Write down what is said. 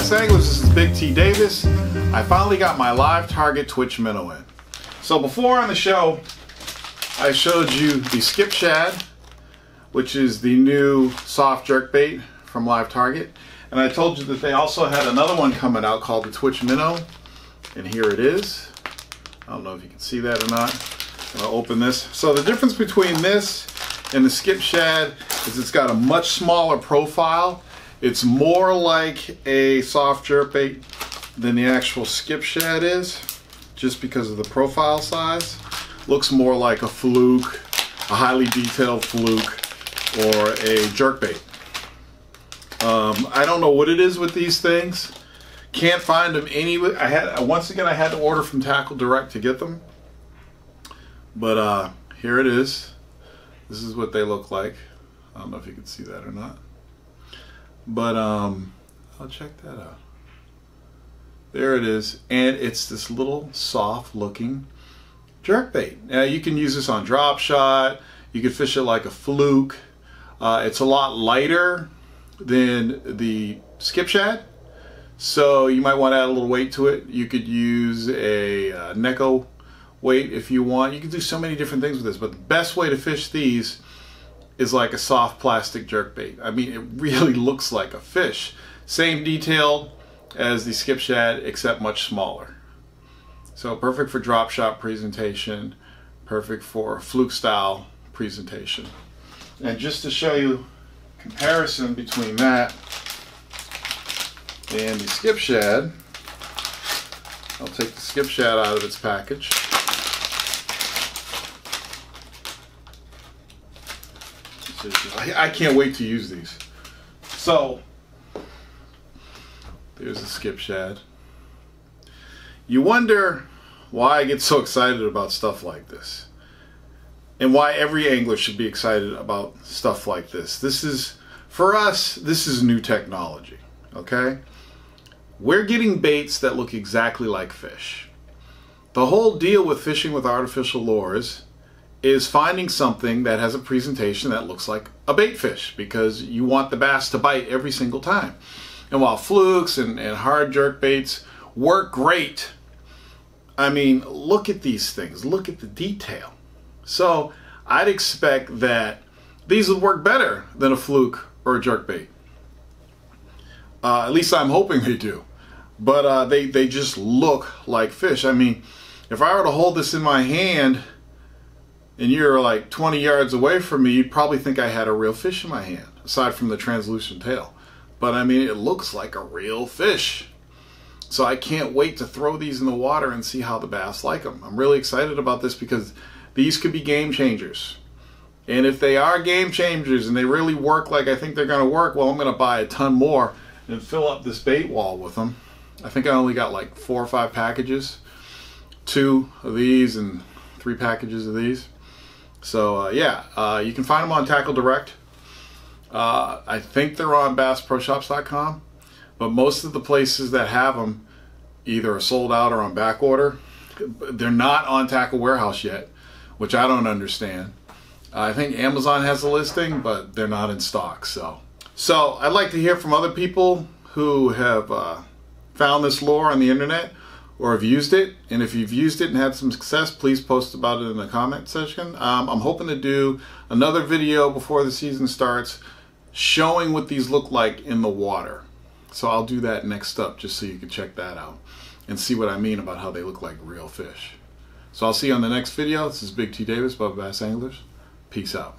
Bass Anglers, this is Big T Davis. I finally got my Live Target Twitch Minnow in. So before on the show, I showed you the Skip Shad, which is the new soft jerkbait from Live Target. And I told you that they also had another one coming out called the Twitch Minnow. And here it is. I don't know if you can see that or not. I'm gonna open this. So the difference between this and the Skip Shad is it's got a much smaller profile. It's more like a soft jerkbait than the actual Skip Shad is, just because of the profile size. Looks more like a fluke, a highly detailed fluke, or a jerkbait. I don't know what it is with these things. Can't find them anywhere. I had to order from Tackle Direct to get them. But here it is. This is what they look like. I don't know if you can see that or not. But I'll check that out. There it is, and it's this little soft looking jerkbait. Now you can use this on drop shot. You can fish it like a fluke. It's a lot lighter than the Skip Shad, so you might want to add a little weight to it. You could use a Necco weight if you want. You can do so many different things with this, but the best way to fish these is like a soft plastic jerkbait. I mean, it really looks like a fish. Same detail as the Skip Shad, except much smaller. So perfect for drop shot presentation, perfect for fluke style presentation. And just to show you comparison between that and the Skip Shad, I'll take the Skip Shad out of its package. I can't wait to use these. So there's the Skip Shad. You wonder why I get so excited about stuff like this, and why every angler should be excited about stuff like this. This is, for us, this is new technology, okay? We're getting baits that look exactly like fish. The whole deal with fishing with artificial lures is finding something that has a presentation that looks like a bait fish, because you want the bass to bite every single time. And while flukes and hard jerk baits work great, I mean, look at these things, look at the detail. So I'd expect that these would work better than a fluke or a jerk bait. At least I'm hoping they do, but they just look like fish. I mean, if I were to hold this in my hand and you're like 20 yards away from me, you'd probably think I had a real fish in my hand, aside from the translucent tail. But I mean, it looks like a real fish. So I can't wait to throw these in the water and see how the bass like them. I'm really excited about this because these could be game changers. And if they are game changers and they really work like I think they're gonna work, well, I'm gonna buy a ton more and fill up this bait wall with them. I think I only got like 4 or 5 packages, 2 of these and 3 packages of these. So you can find them on Tackle Direct. I think they're on BassProShops.com, but most of the places that have them either are sold out or on back order. They're not on Tackle Warehouse yet, which I don't understand. I think Amazon has a listing, but they're not in stock. So I'd like to hear from other people who have found this lure on the internet or have used it, and if you've used it and had some success, please post about it in the comment section. I'm hoping to do another video before the season starts showing what these look like in the water. So I'll do that next up, just so you can check that out and see what I mean about how they look like real fish. So I'll see you on the next video. This is Big T Davis, Bubba Bass Anglers. Peace out.